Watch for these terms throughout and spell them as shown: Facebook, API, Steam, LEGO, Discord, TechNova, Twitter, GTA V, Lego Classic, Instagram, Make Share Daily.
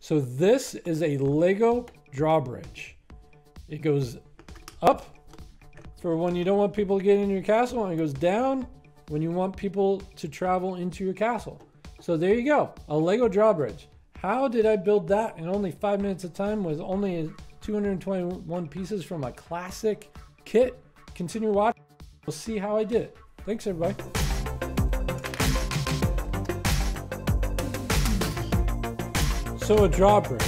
So this is a Lego drawbridge. It goes up for when you don't want people to get into your castle, and it goes down when you want people to travel into your castle. So there you go, a Lego drawbridge. How did I build that in only 5 minutes of time with only 221 pieces from a classic kit? Continue watching, we'll see how I did it. Thanks everybody. So a drawbridge,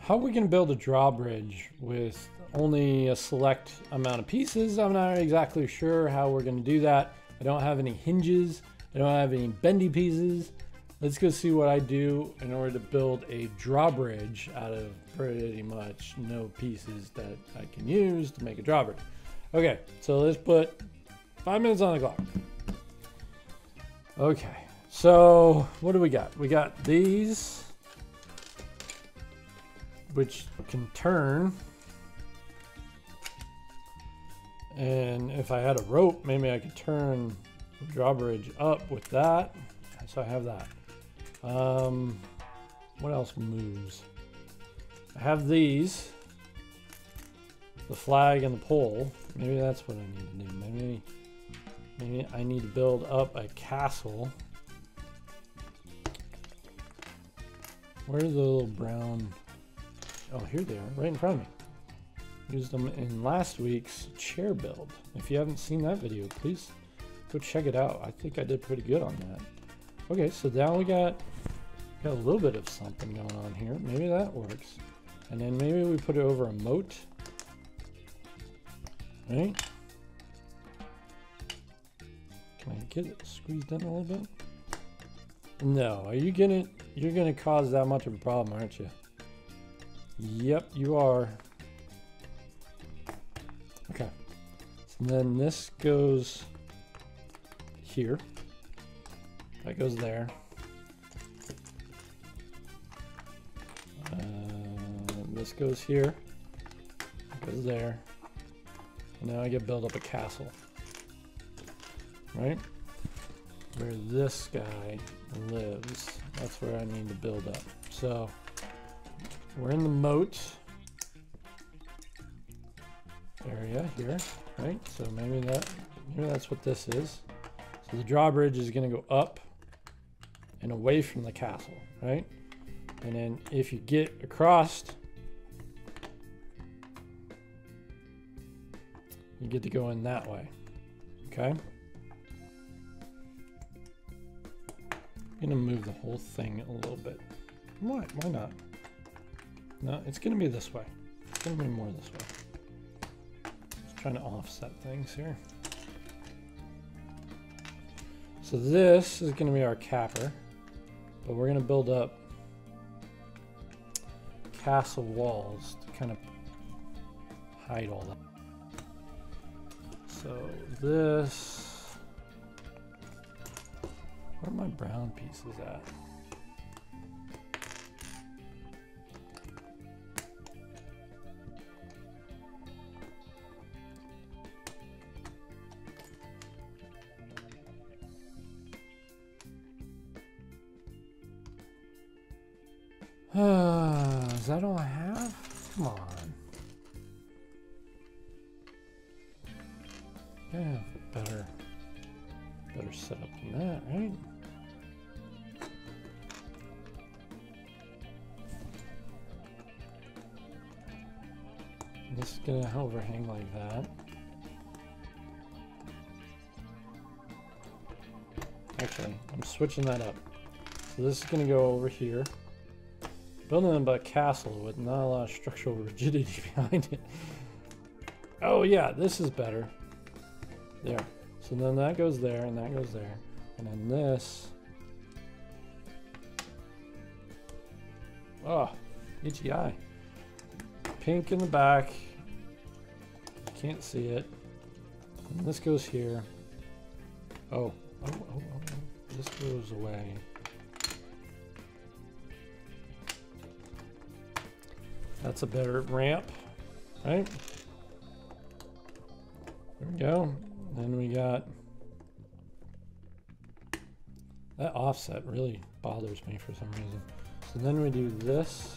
how are we gonna build a drawbridge with only a select amount of pieces? I'm not exactly sure how we're gonna do that. I don't have any hinges. I don't have any bendy pieces. Let's go see what I do in order to build a drawbridge out of pretty much no pieces that I can use to make a drawbridge. Okay, so let's put 5 minutes on the clock. Okay, so what do we got? We got these, which can turn. And if I had a rope, maybe I could turn the drawbridge up with that. So I have that. What else moves? I have these, the flag and the pole. Maybe that's what I need to do. Maybe I need to build up a castle. Where's the little brown? Oh, here they are, right in front of me. Used them in last week's chair build. If you haven't seen that video, please go check it out. I think I did pretty good on that. Okay, so now we got a little bit of something going on here. Maybe that works. And then maybe we put it over a moat. Right? Can I get it squeezed in a little bit? No, are you gonna, you're gonna cause that much of a problem, aren't you? Yep, you are. Okay, so then this goes here, that goes there, this goes here, that goes there, and now I get build up a castle, right? Where this guy lives, that's where I need to build up. So we're in the moat area here, right? So maybe that's what this is. So the drawbridge is gonna go up and away from the castle, right? And then if you get across, you get to go in that way, okay? I'm gonna move the whole thing a little bit. Why not? No, it's gonna be this way. It's gonna be more this way. Just trying to offset things here. So this is gonna be our capper, but we're gonna build up castle walls to kind of hide all that. So this, where are my brown pieces at? Is that all I have? Come on. Yeah, better setup than that, right? This is gonna overhang like that. Actually, I'm switching that up. So this is gonna go over here. Building about a castle with not a lot of structural rigidity behind it. Oh yeah, this is better. There. So then that goes there, and that goes there. And then this. Oh, itchy eye. Pink in the back. Can't see it. And this goes here. Oh. This goes away. That's a better ramp, right? There we go. Then we got, that offset really bothers me for some reason. So then we do this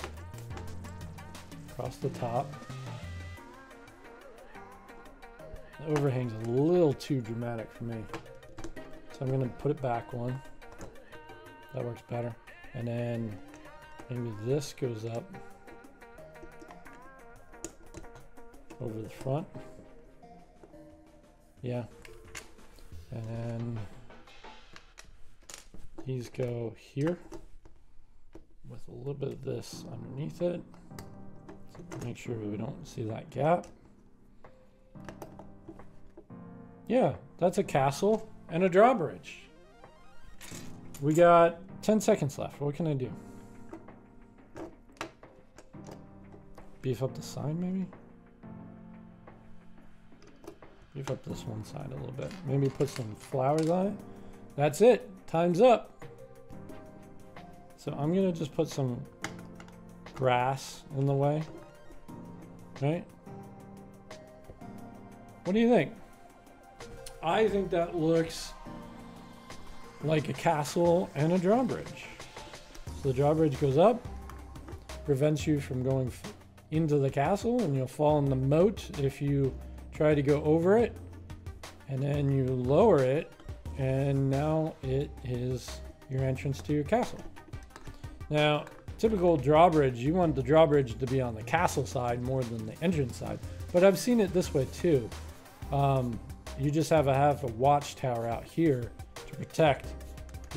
across the top. The overhang's a little too dramatic for me. So I'm gonna put it back one. That works better. And then maybe this goes up over the front. Yeah. And then these go here with a little bit of this underneath it. So make sure we don't see that gap. Yeah, that's a castle and a drawbridge. We got 10 seconds left. What can I do? Beef up the sign, maybe? Beef up this one side a little bit. Maybe put some flowers on it. That's it. Time's up. So I'm going to just put some grass in the way. Right? What do you think? I think that looks like a castle and a drawbridge. So the drawbridge goes up, prevents you from going into the castle, and you'll fall in the moat if you try to go over it, and then you lower it, and now it is your entrance to your castle. Now, typical drawbridge, you want the drawbridge to be on the castle side more than the entrance side, but I've seen it this way too. You just have a watchtower out here to protect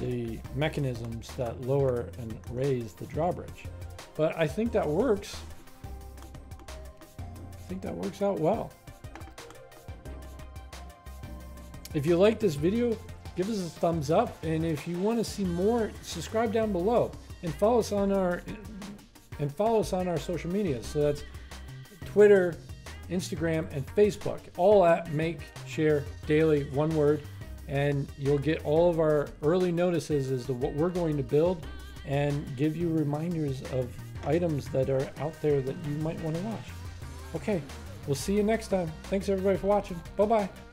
the mechanisms that lower and raise the drawbridge. But I think that works. I think that works out well. If you like this video, give us a thumbs up. And if you want to see more, subscribe down below and follow us on our social media. So that's Twitter, Instagram, and Facebook, all at Make Share Daily, one word. And you'll get all of our early notices as to what we're going to build and give you reminders of items that are out there that you might want to watch. Okay, we'll see you next time. Thanks everybody for watching. Bye-bye.